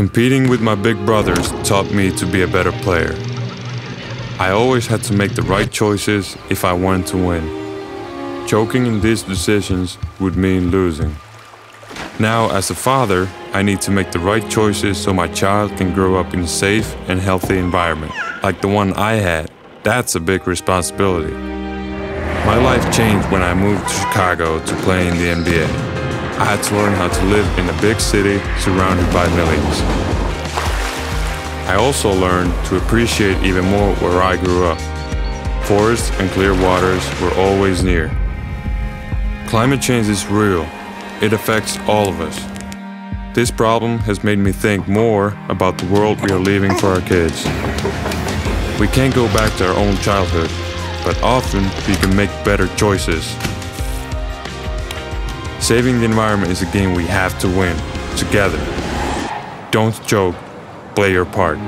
Competing with my big brothers taught me to be a better player. I always had to make the right choices if I wanted to win. Choking in these decisions would mean losing. Now, as a father, I need to make the right choices so my child can grow up in a safe and healthy environment, like the one I had. That's a big responsibility. My life changed when I moved to Chicago to play in the NBA. I had to learn how to live in a big city surrounded by millions. I also learned to appreciate even more where I grew up. Forests and clear waters were always near. Climate change is real. It affects all of us. This problem has made me think more about the world we are leaving for our kids. We can't go back to our own childhood, but often we can make better choices. Saving the environment is a game we have to win, together. Don't joke, play your part.